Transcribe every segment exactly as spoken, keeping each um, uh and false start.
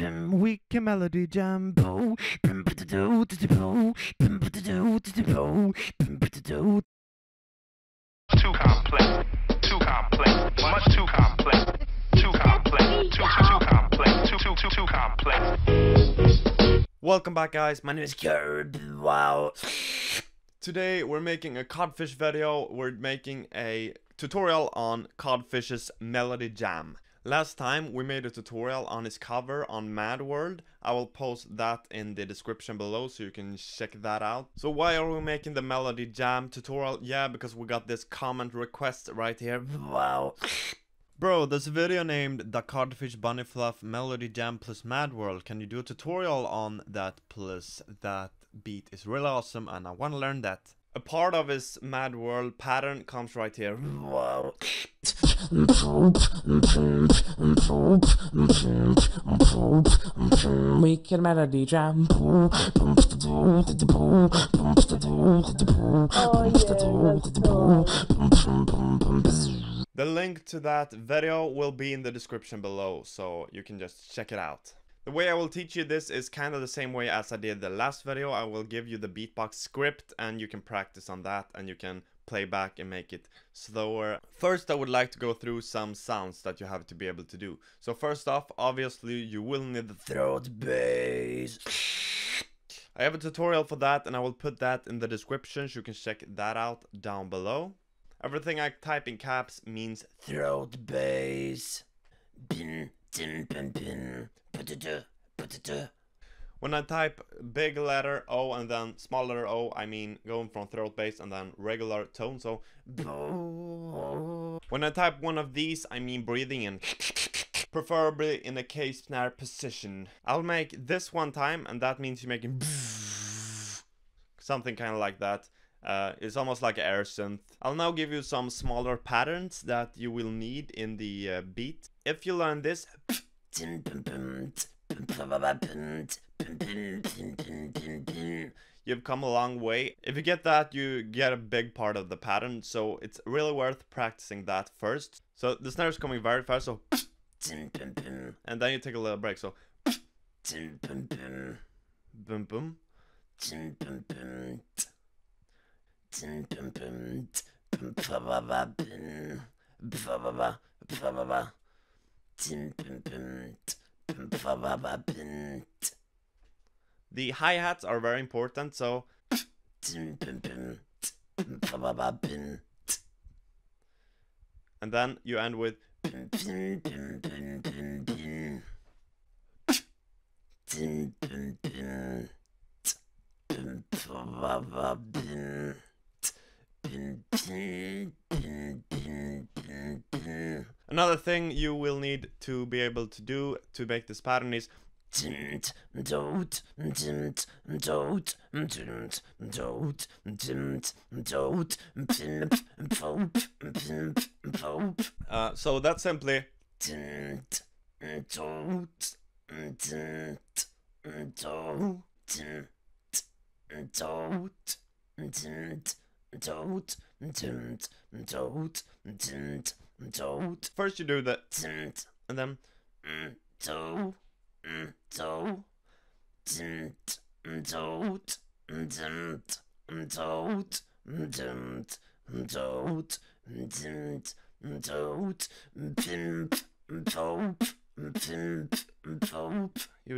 Weaker melody jumbo. Too complex, too complex, much too complex, too complex, too too too complex, too too too too complex. Welcome back, guys. My name is Cirby. Wow. Today we're making a codfish video. We're making a tutorial on Codfish's melody jam. Last time we made a tutorial on his cover on Mad World. I will post that in the description below so you can check that out. So why are we making the melody jam tutorial? Yeah, because we got this comment request right here. Wow. Bro, this video named The Codfish Bunny Fluff Melody Jam plus Mad World. Can you do a tutorial on that plus? That beat is really awesome and I want to learn that. A part of his Mad World pattern comes right here. Wow. Wicked melody jam. The link to that video will be in the description below, so you can just check it out. The way I will teach you this is kind of the same way as I did the last video. I will give you the beatbox script and you can practice on that and you can play back and make it slower. First, I would like to go through some sounds that you have to be able to do. So first off, obviously you will need the throat bass. I have a tutorial for that and I will put that in the description so you can check that out down below. Everything I type in caps means throat bass. Bin, din, bin, bin. When I type big letter O and then small letter O, I mean going from throat bass and then regular tone, so when I type one of these, I mean breathing in, preferably in a K-snare position. I'll make this one time and that means you're making something kind of like that. Uh, it's almost like air synth. I'll now give you some smaller patterns that you will need in the uh, beat. If you learn this, you've come a long way. If you get that, you get a big part of the pattern, so it's really worth practicing that first. So the snare is coming very fast, so and then you take a little break, so the hi-hats are very important, so and then you end with another thing you will need to be able to do to make this pattern is uh, so that's simply first you do the and then you're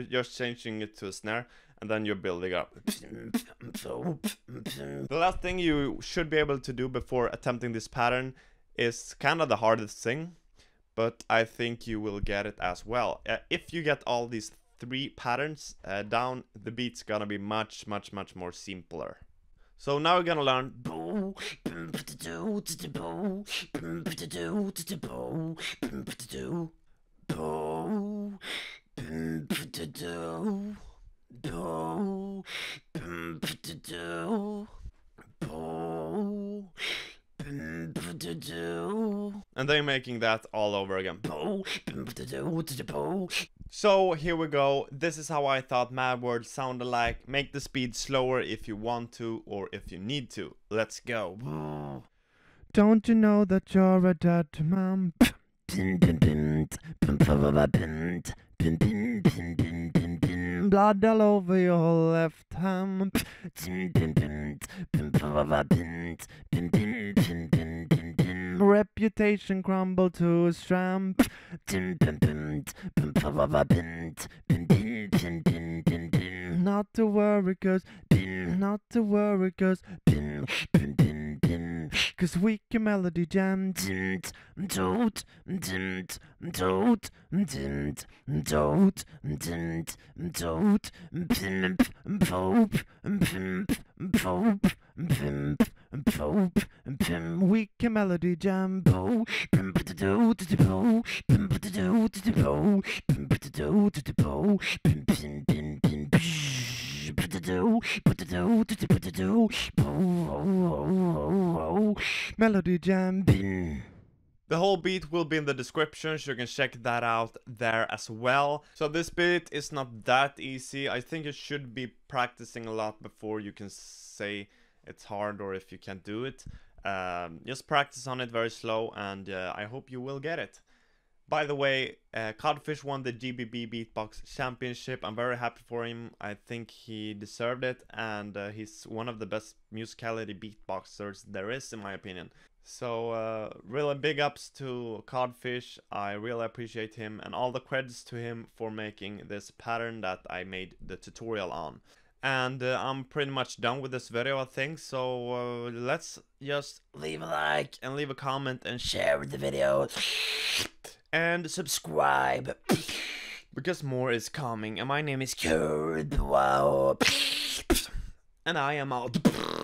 just changing it to a snare and then you're building up. The last thing you should be able to do before attempting this pattern is kind of the hardest thing, but I think you will get it as well. Uh, if you get all these three patterns uh, down, the beat's gonna be much, much, much more simpler. So now we're gonna learn. And they're making that all over again. So here we go. This is how I thought Mad World sounded like. Make the speed slower if you want to or if you need to. Let's go. Don't you know that you're a dead mom? and blood all over your left hand. Reputation crumble to a tramp. Not to worry, cause not to worry, cause cause we can melody jam. Don't, don't, don't, don't, don't, don't, don't, pimp, pop, pimp, pop, pimp, pop, pimp. We can melody jam. Po, pimp to do to the po, pimp to do to the po, pimp to do to the po, pimp, pimp, pimp, pimp. Put the do, put the do, put the do, oh, oh, oh, oh, melody jam. The whole beat will be in the description, so you can check that out there as well. So this beat is not that easy. I think you should be practicing a lot before you can say it's hard or if you can't do it. Um, just practice on it very slow, and uh, I hope you will get it. By the way, uh, Codfish won the G B B Beatbox Championship. I'm very happy for him. I think he deserved it, and uh, he's one of the best musicality beatboxers there is, in my opinion. So, uh, really big ups to Codfish. I really appreciate him, and all the credits to him for making this pattern that I made the tutorial on. And uh, I'm pretty much done with this video, I think, so uh, let's just leave a like and leave a comment and share the video. And subscribe, because more is coming, and my name is Cirby, and I am out.